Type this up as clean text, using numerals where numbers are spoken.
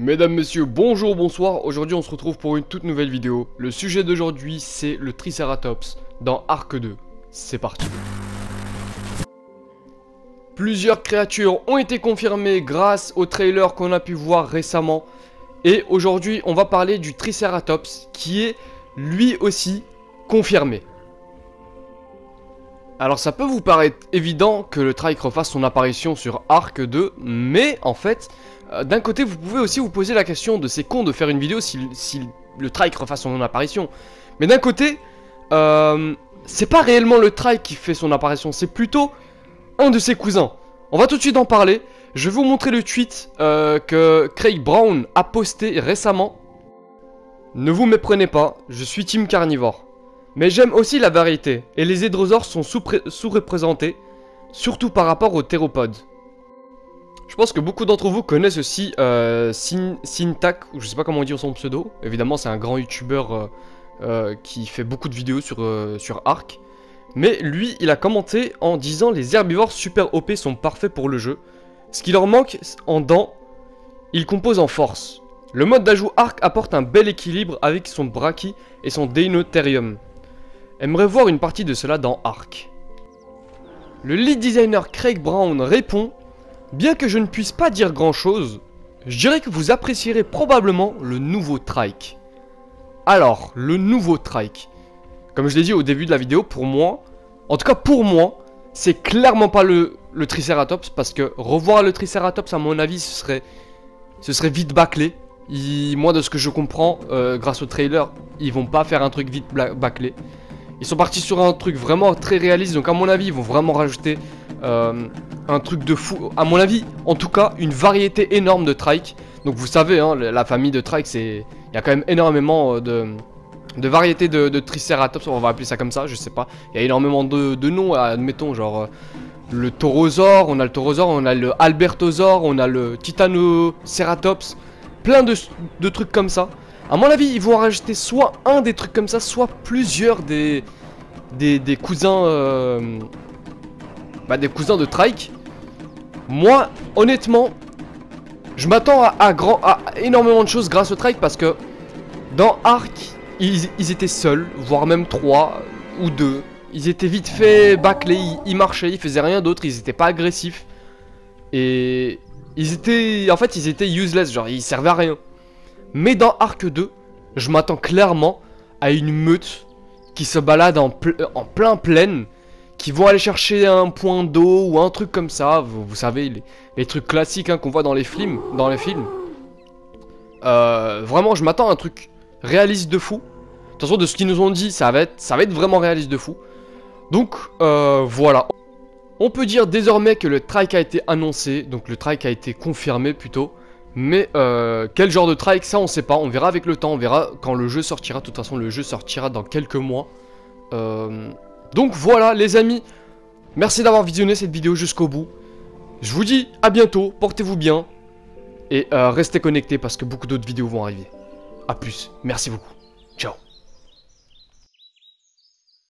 Mesdames, messieurs, bonjour, bonsoir, aujourd'hui on se retrouve pour une toute nouvelle vidéo. Le sujet d'aujourd'hui c'est le Triceratops dans ARK 2. C'est parti. Plusieurs créatures ont été confirmées grâce au trailer qu'on a pu voir récemment. Et aujourd'hui on va parler du Triceratops qui est lui aussi confirmé. Alors ça peut vous paraître évident que le Trike refasse son apparition sur ARK 2, mais en fait... d'un côté, vous pouvez aussi vous poser la question de ces cons de faire une vidéo si le Trike refasse son apparition. Mais d'un côté, c'est pas réellement le Trike qui fait son apparition, c'est plutôt un de ses cousins. On va tout de suite en parler. Je vais vous montrer le tweet que Craig Brown a posté récemment. Ne vous méprenez pas, je suis team carnivore. Mais j'aime aussi la variété, et les hydrosaures sont sous-représentés, surtout par rapport aux théropodes. Je pense que beaucoup d'entre vous connaissent aussi Sintak, ou je sais pas comment on dit son pseudo. Évidemment, c'est un grand youtubeur qui fait beaucoup de vidéos sur Ark. Mais lui, il a commenté en disant: les herbivores super OP sont parfaits pour le jeu. Ce qui leur manque en dents, ils composent en force. Le mode d'ajout Ark apporte un bel équilibre avec son Brachy et son Deinotherium. Aimerais voir une partie de cela dans Ark. Le lead designer Craig Brown répond: bien que je ne puisse pas dire grand chose, je dirais que vous apprécierez probablement le nouveau Trike. Alors, le nouveau Trike, comme je l'ai dit au début de la vidéo, pour moi, en tout cas pour moi, c'est clairement pas le Triceratops, parce que revoir le Triceratops, à mon avis, ce serait vite bâclé. Moi, de ce que je comprends, grâce au trailer, ils vont pas faire un truc vite bâclé. Ils sont partis sur un truc vraiment très réaliste, donc à mon avis, ils vont vraiment rajouter... un truc de fou, à mon avis, en tout cas, une variété énorme de Trike. Donc vous savez, hein, la famille de Trike, c'est... il y a quand même énormément de variétés de Triceratops, on va appeler ça comme ça, je sais pas. Il y a énormément de noms, admettons, genre le taurosaure, on a le taurosaure, on a le albertosaure, on a le titanocératops, plein de trucs comme ça. À mon avis, ils vont rajouter soit un des trucs comme ça, soit plusieurs des cousins... des cousins de Trike. Moi, honnêtement, je m'attends à énormément de choses grâce au Trike, parce que dans Ark, ils étaient seuls, voire même 3 ou 2. Ils étaient vite fait bâclés, ils marchaient, ils faisaient rien d'autre, ils étaient pas agressifs. Et ils étaient... en fait, ils étaient useless, genre ils servaient à rien. Mais dans Ark 2, je m'attends clairement à une meute qui se balade en plein plaine, qui vont aller chercher un point d'eau ou un truc comme ça. Vous savez, les trucs classiques, hein, qu'on voit dans les films. Vraiment, je m'attends à un truc réaliste de fou. De toute façon, de ce qu'ils nous ont dit, ça va être vraiment réaliste de fou. Donc, voilà. On peut dire désormais que le Trike a été annoncé. Donc, le Trike a été confirmé plutôt. Mais quel genre de Trike, ça, on sait pas. On verra avec le temps. On verra quand le jeu sortira. De toute façon, le jeu sortira dans quelques mois. Donc voilà les amis, merci d'avoir visionné cette vidéo jusqu'au bout. Je vous dis à bientôt, portez-vous bien et restez connectés parce que beaucoup d'autres vidéos vont arriver. A plus, merci beaucoup, ciao.